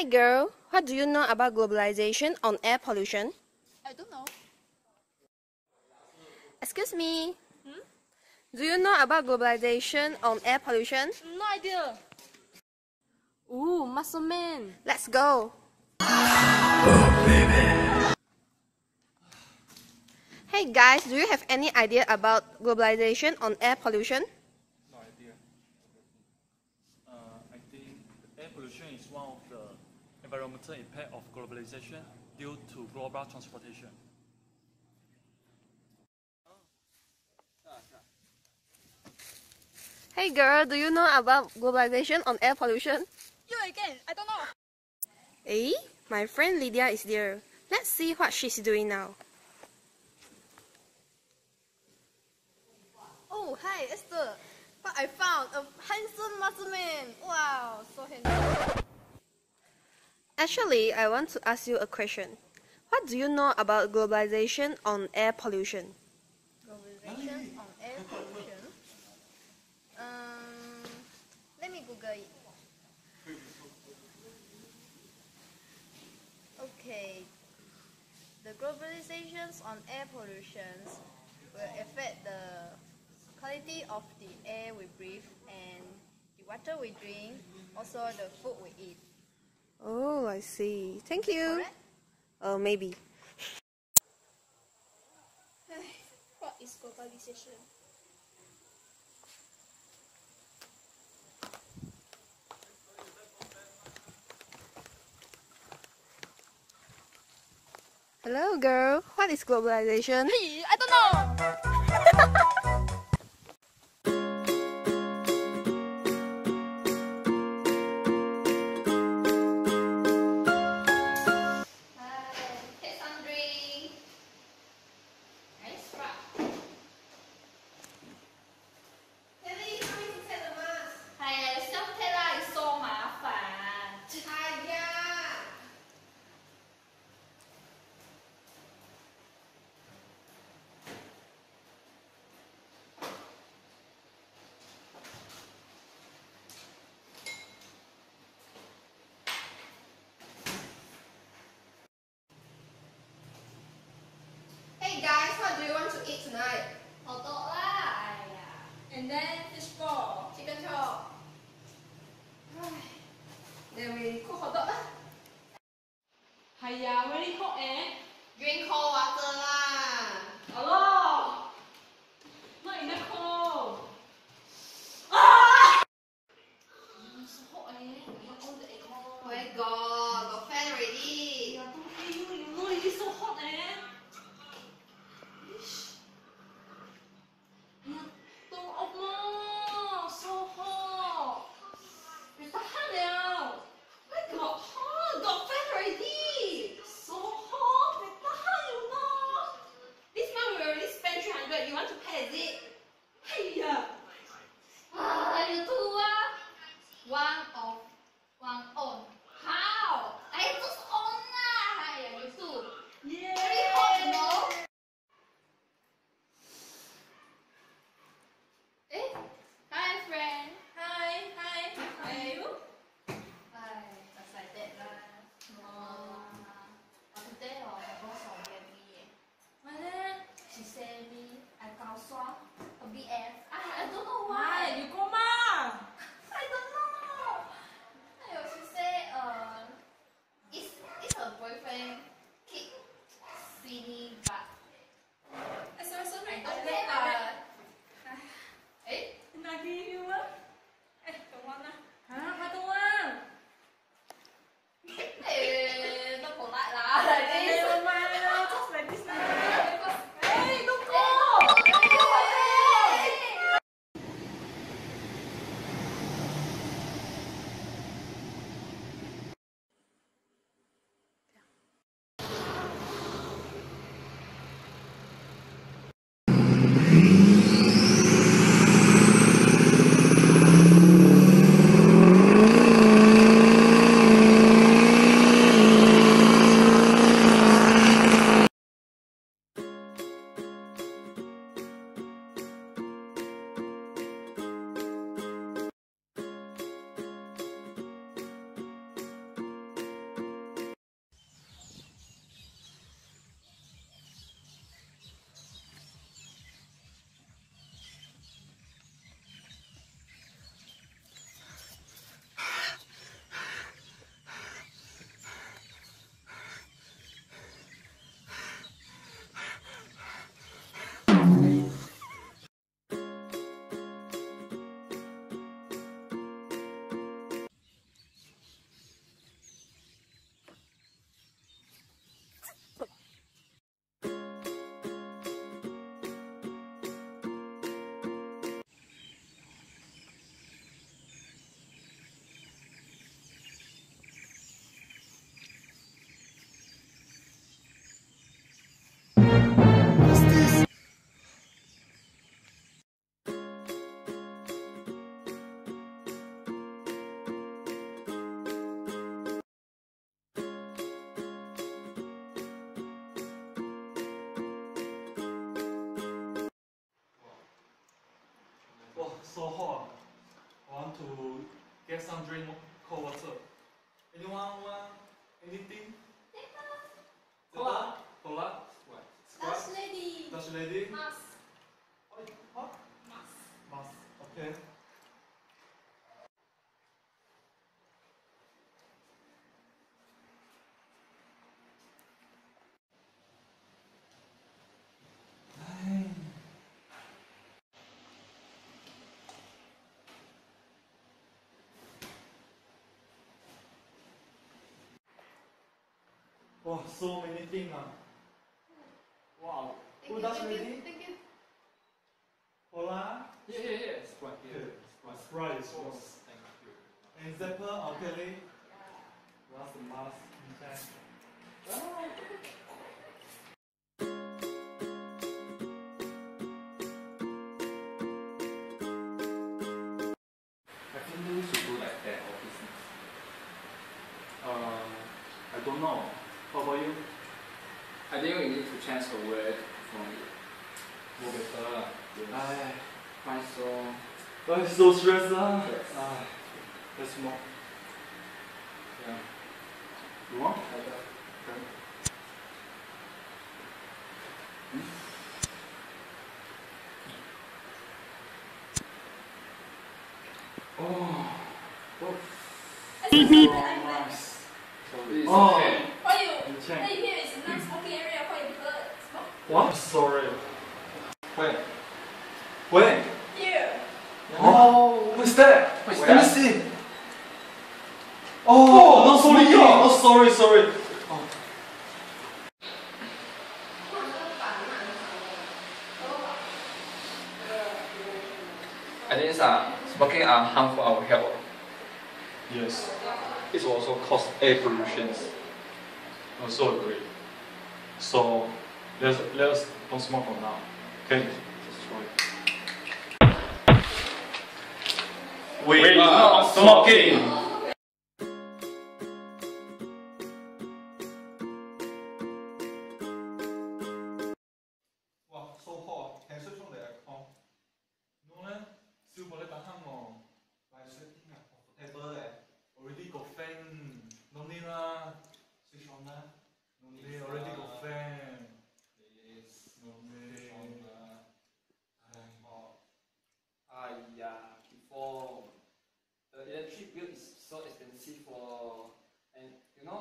Hi girl, what do you know about globalization on air pollution? I don't know. Excuse me. Hmm? Do you know about globalization on air pollution? No idea. Ooh, muscle man. Let's go. Oh, baby. Hey guys, do you have any idea about globalization on air pollution? No idea. I think air pollution is one of the environmental impact of globalization due to global transportation. Hey girl, do you know about globalization on air pollution? You again, I don't know. Hey, my friend Lydia is there. Let's see what she's doing now. Oh, hi Esther. But I found a handsome muscle man. Wow, so handsome. Actually, I want to ask you a question. What do you know about globalization on air pollution? Globalization on air pollution? Let me Google it. Okay, the globalizations on air pollution will affect the quality of the air we breathe and the water we drink, also the food we eat. Oh, I see. Thank you. Oh, maybe. What is globalization? Hello girl, what is globalization? Hey, I don't know! Hi, take some drink. Nice rock. Kelly, how is it take the mask? Hi, self-take is so mafan. Hi, yeah. Guys, what do you want to eat tonight? Hot dog lah, and then fish ball, chicken chop. Then we cook hot dog lah. Hiya, very cold eh? Drink cold water lah. A lot. Not enough cold. Ah! So hot eh? We have all the air cold. Oh my god, got fan already. Yeah, don't pay you know it is so hot eh? One off, one on. How? have some drink, cold water. Anyone want anything? Cola. Cola. What? Dutch lady. Dutch lady. Mask. What? Mask. Mask. Okay. Wow, so many things. Wow. Who does ready? Thank you. Hola? Yeah. Sprite. Yeah. Sprite. Oh, thank you. And Zapper, okay. Yeah. Last mask. Okay. Oh. I think we need to change the word from Bogota. Yes. I'm so stressed. Yes. Let's move. Yeah. You want? Okay. Oh. Here is a non-smoking area for you people smoke. What? Sorry. Wait. Here. Oh, what's that? Wait, let me see. Oh, no, sorry. Oh, sorry. Oh. I think smoking are harmful our health. Yes. It also causes air pollutions. Also agree. So let us don't smoke for now. Okay? Just try. We are smoking! Wow, so hot. Can switch on the aircon? No, still for the bathroom. Like sitting at the table, already got fan. No need lah. Switch on that. No need. They already got fan. Yes. No need. Switch on that. Before the electric bill is so expensive for, and you know,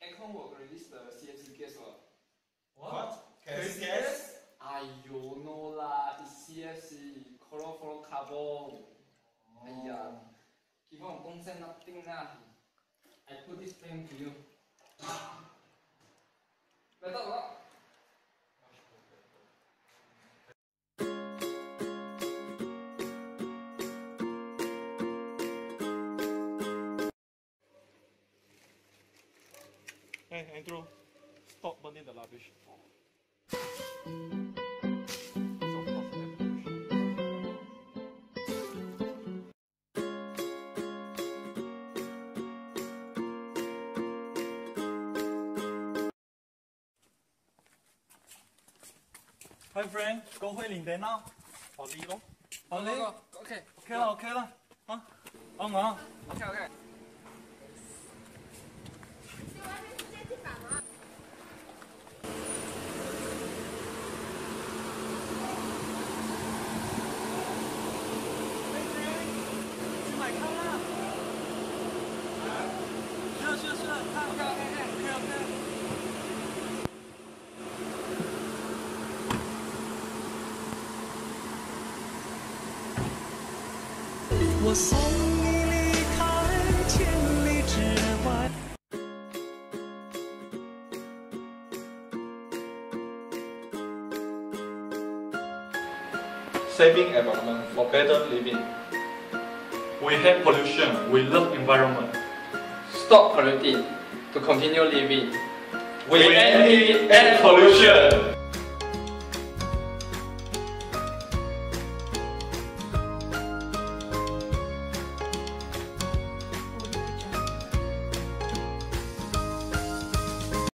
aircon will release the CFC gas. What? CFC gas? You know lah. It's CFC, chlorofluorocarbon. Give on consent nothing lah. I put this pen to you. Better or not? Hey, Andrew, stop burning the rubbish. Hi friend, go home and then now. Holiday. Okay. Huh? Oh, okay. Saving environment for better living. We hate pollution, we love environment. Stop polluting to continue living. We end pollution.